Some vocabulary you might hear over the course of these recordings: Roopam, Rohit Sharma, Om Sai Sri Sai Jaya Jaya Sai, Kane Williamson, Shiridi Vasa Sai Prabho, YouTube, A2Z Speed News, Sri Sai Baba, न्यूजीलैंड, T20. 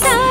Roopam Sri Sai.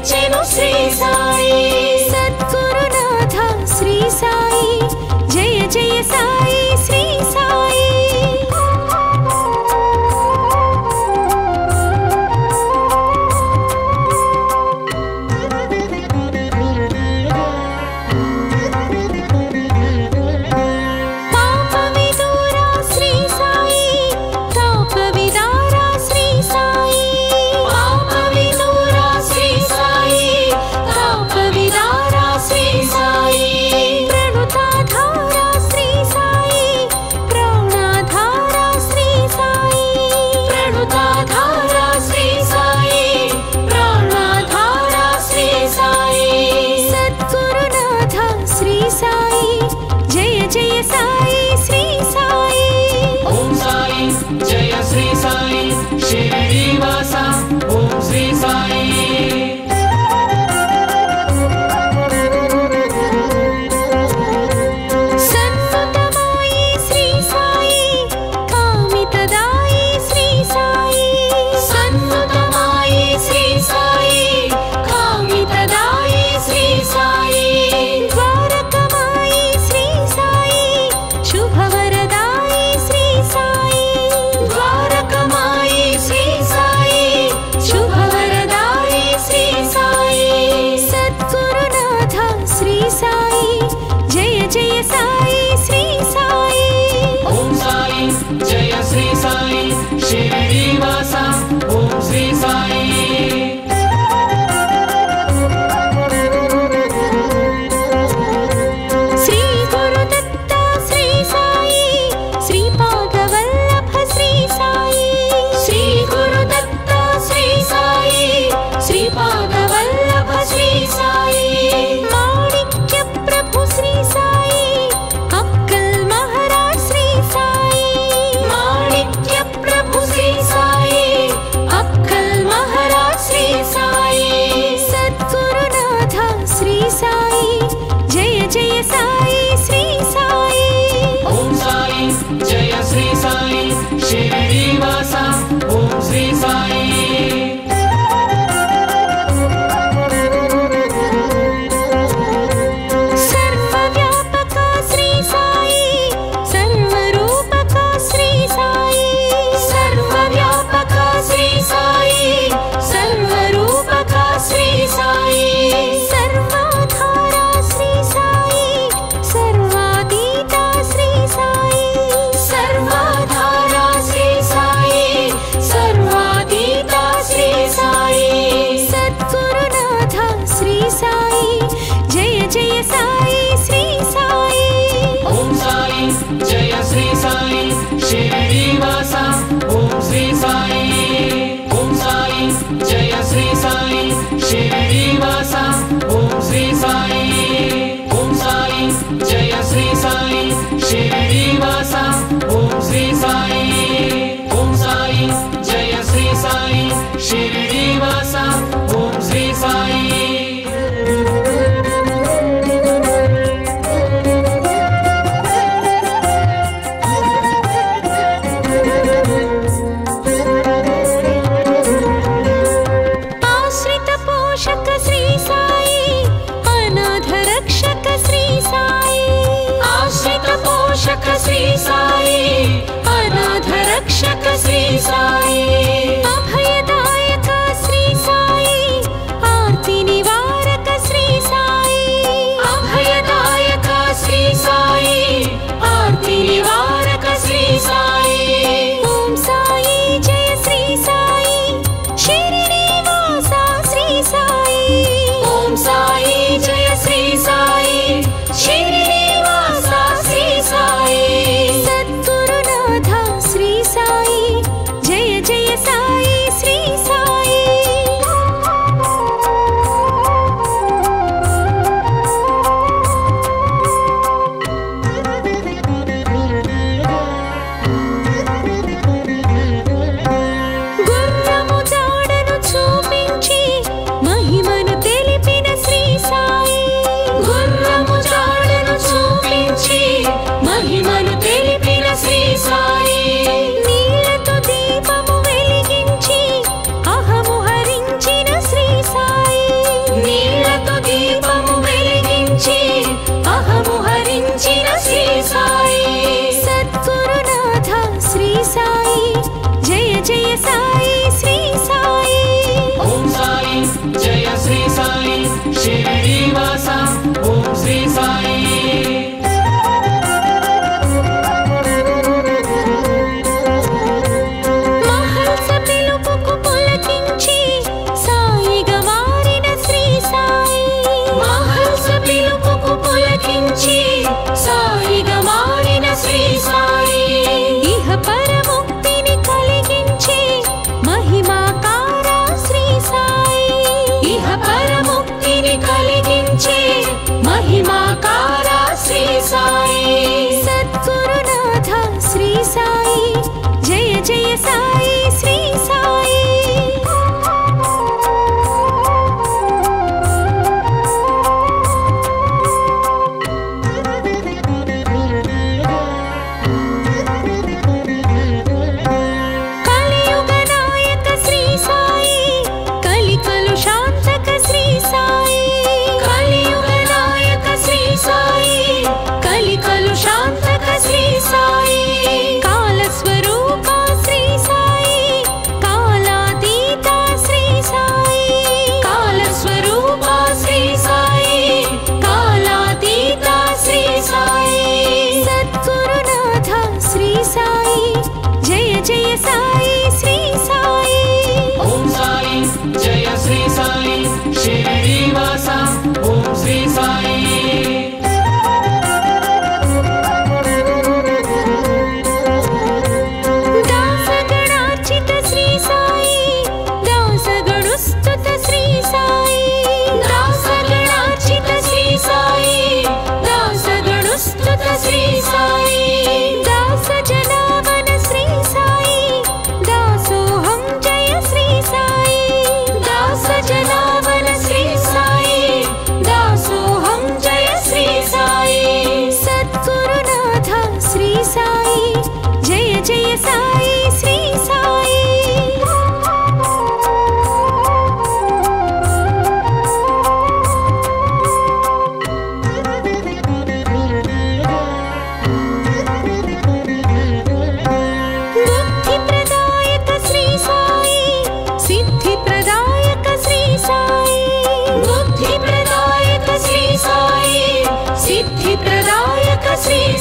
Sri Sai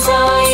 Grăhi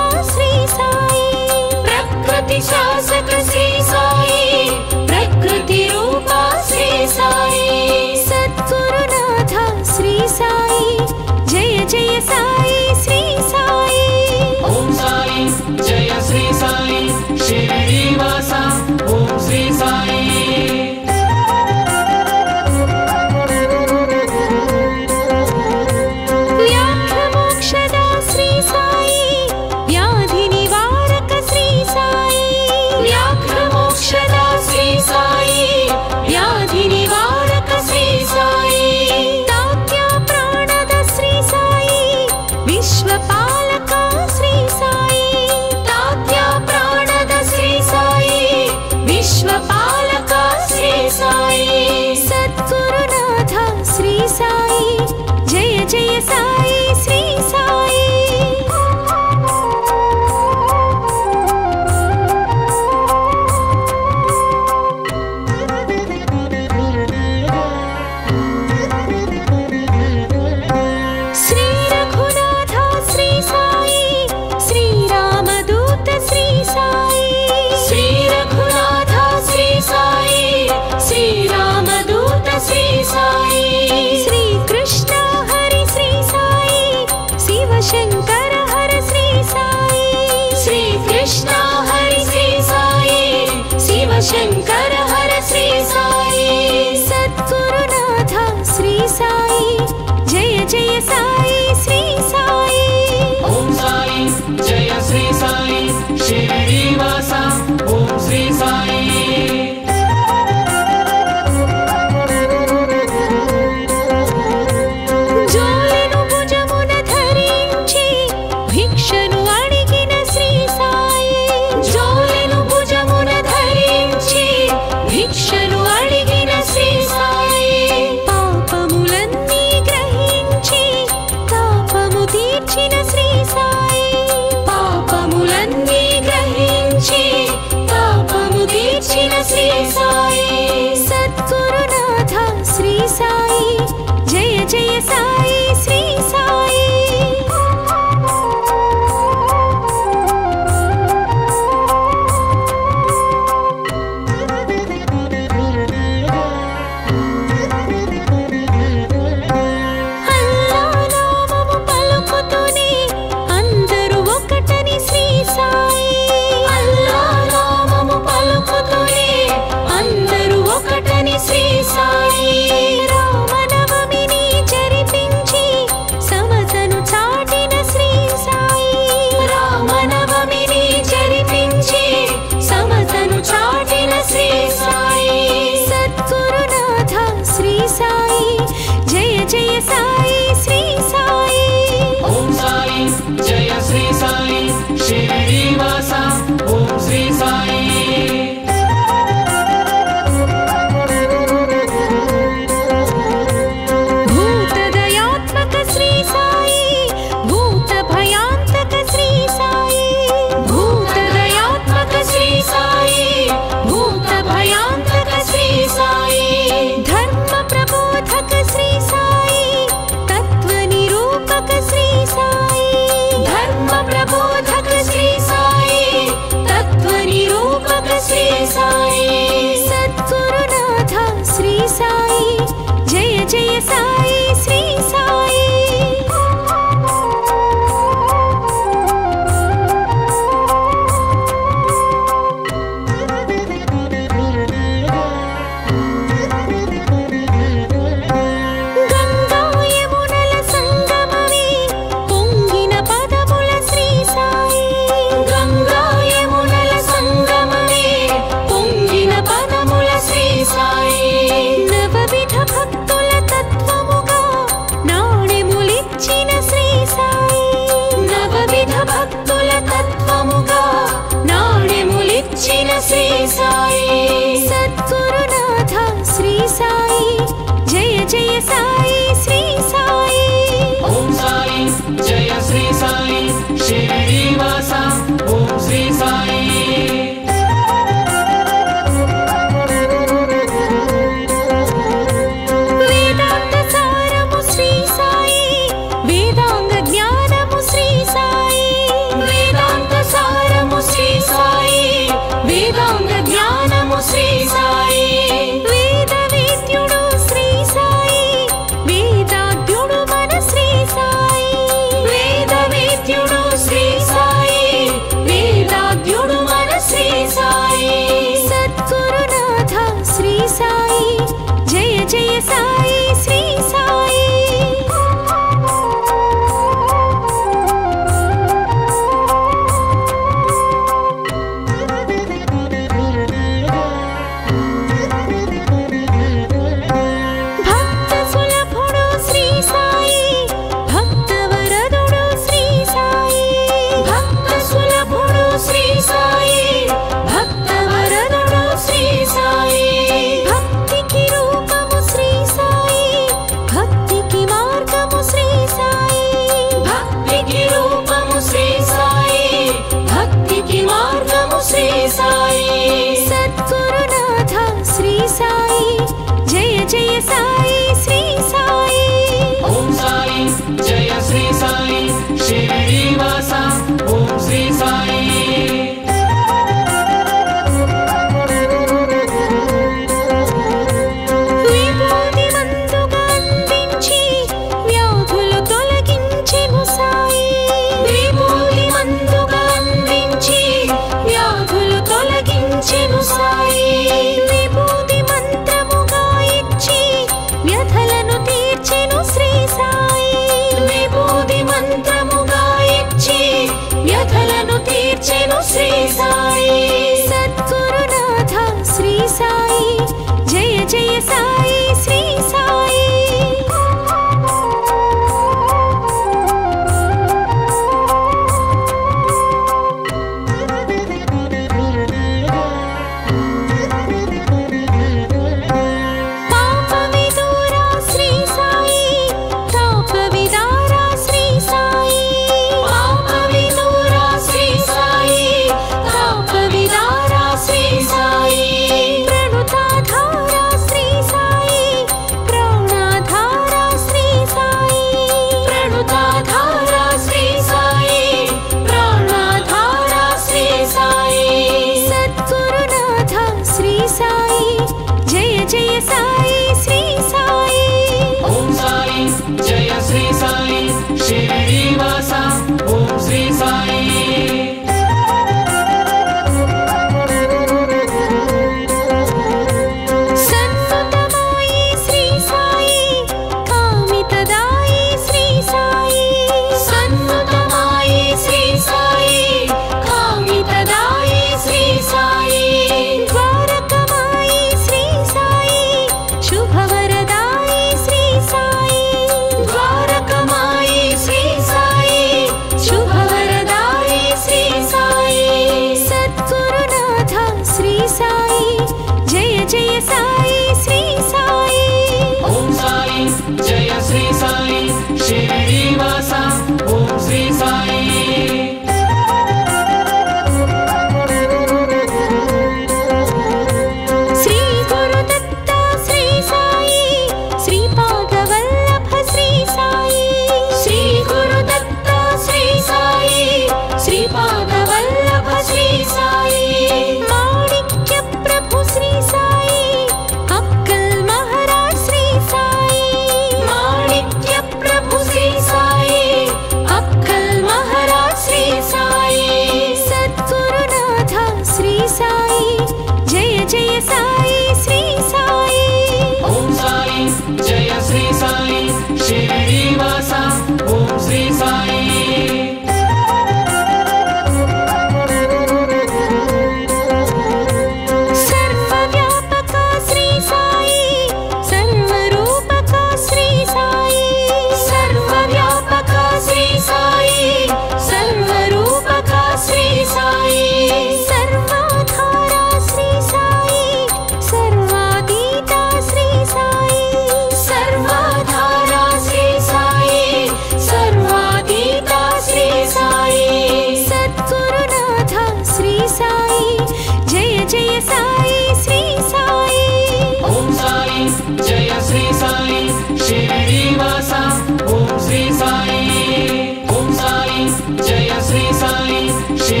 Om Sai,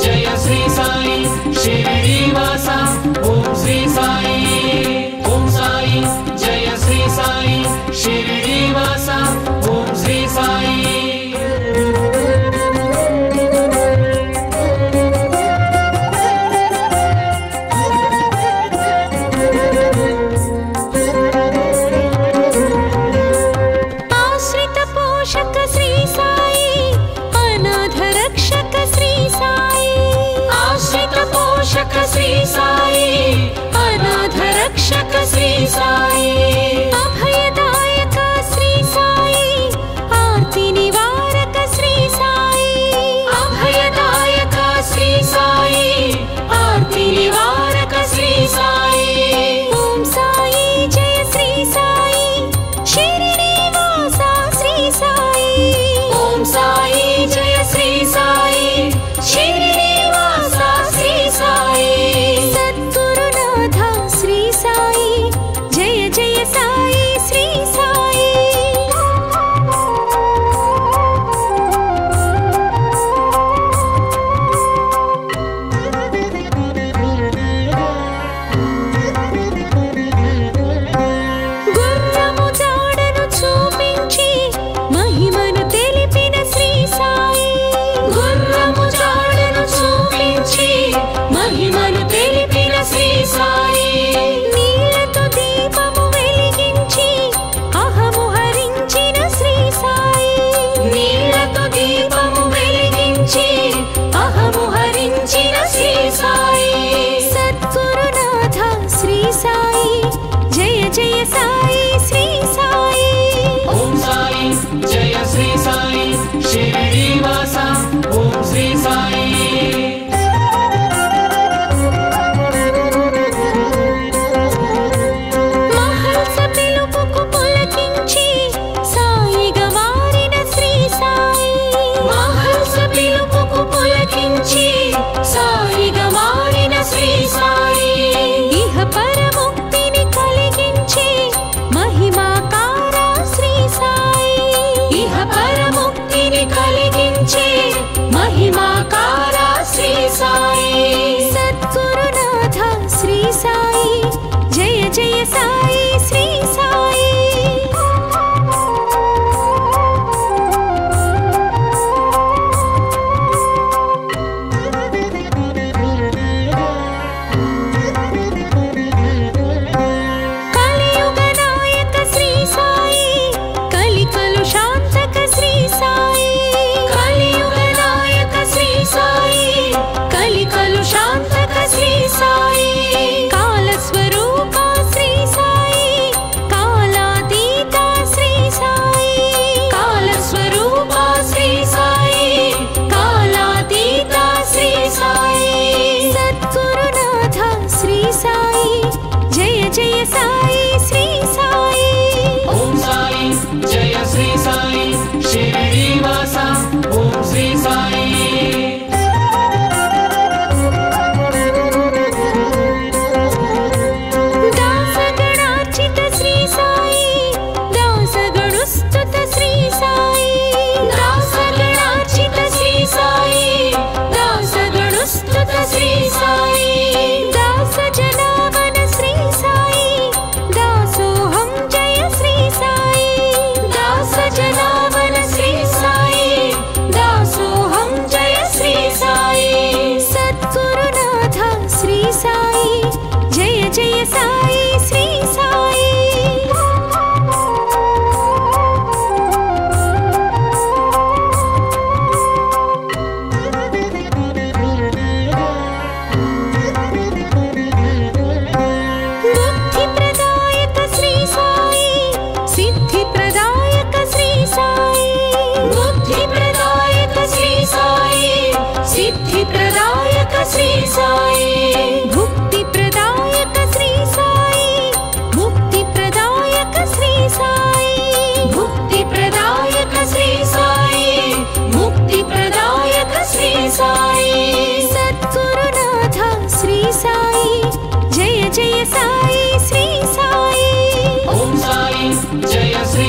Jaya Sri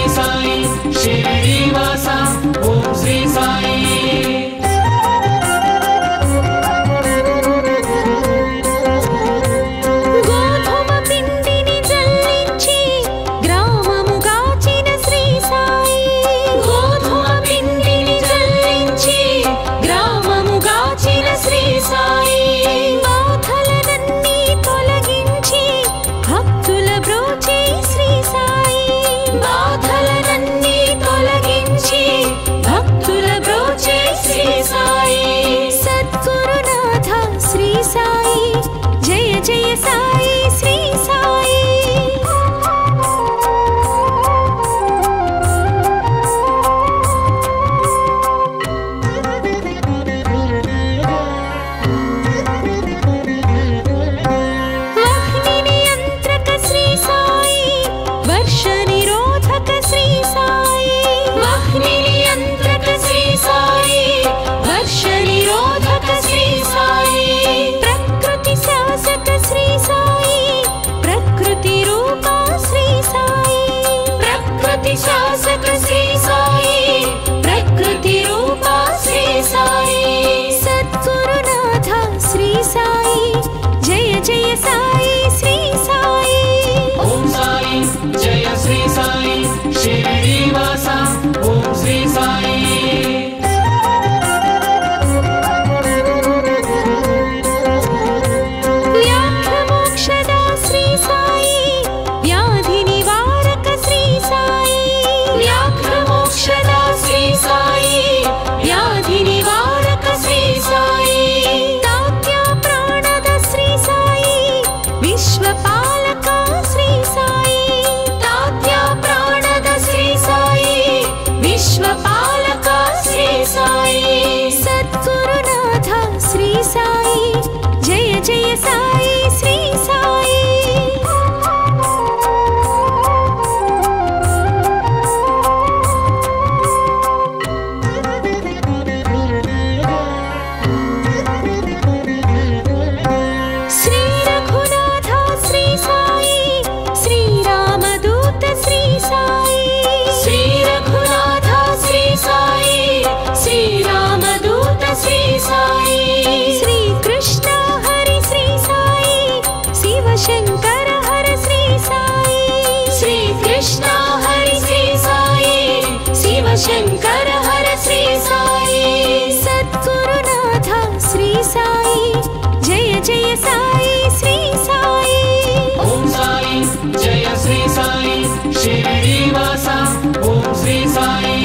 Sai, Shri Hari. शासक श्री साई प्रकृति रूपा श्री साई सद्गुरुनाथा श्री साई जय जय साई श्री साई ओम साई जय श्री साई शिरडी वासा ओम श्री साई शंकर हर श्री साई सद्गुरुनाथा श्री साई जय जय साई श्री साई ओम साई जय श्री साई शिरडी वासा ओम श्री साई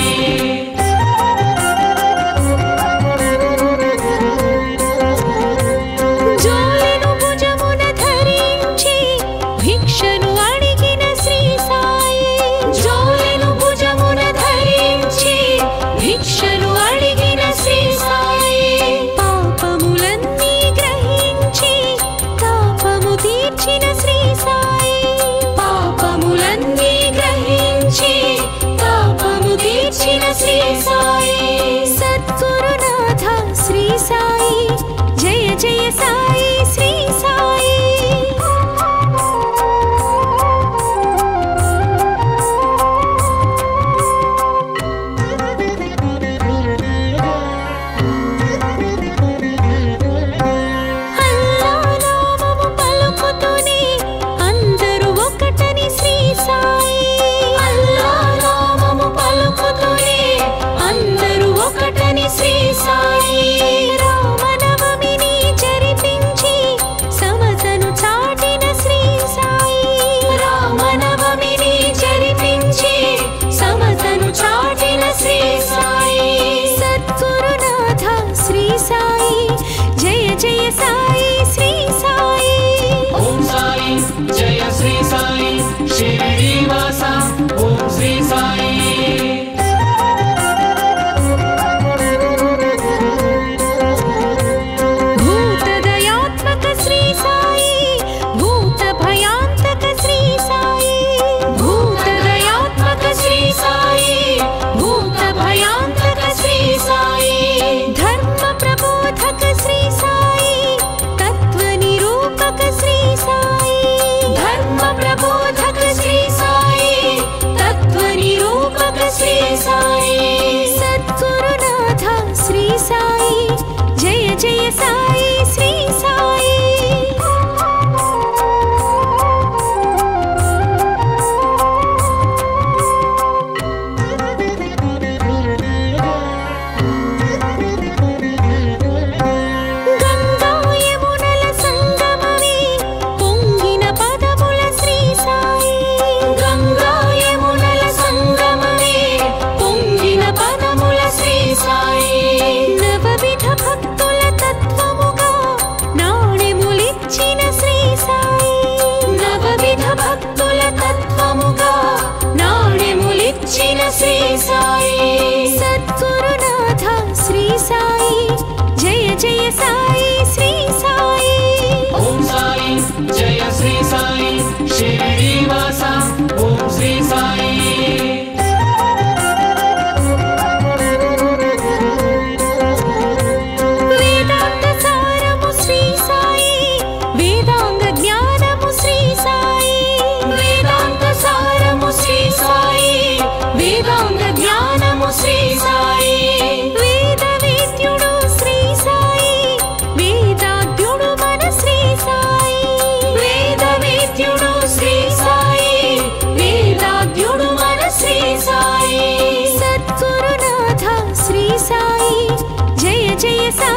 Jai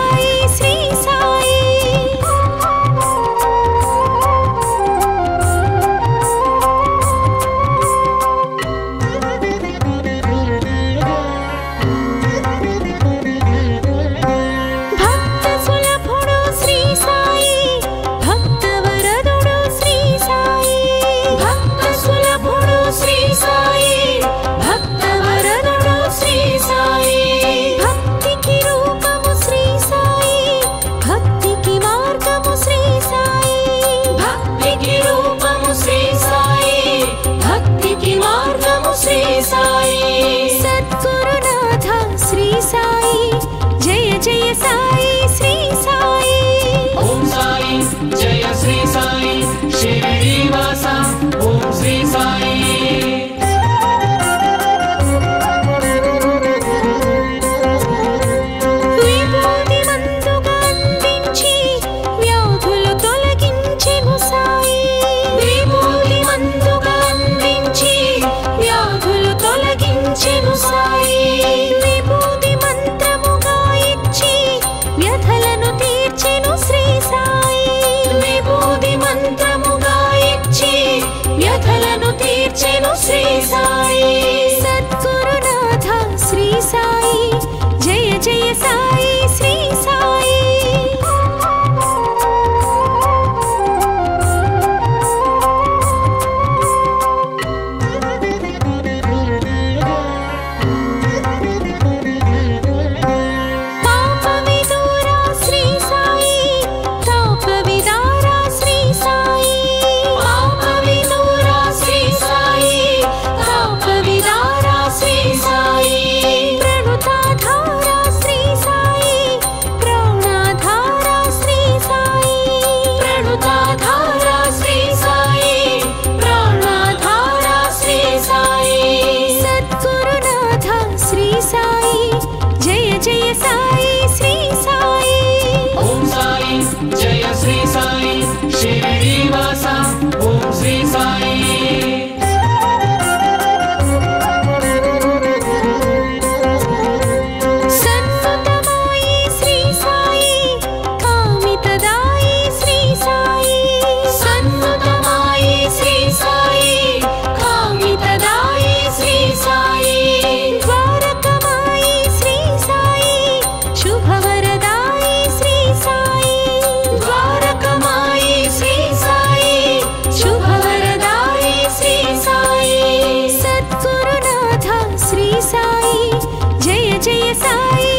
Sai.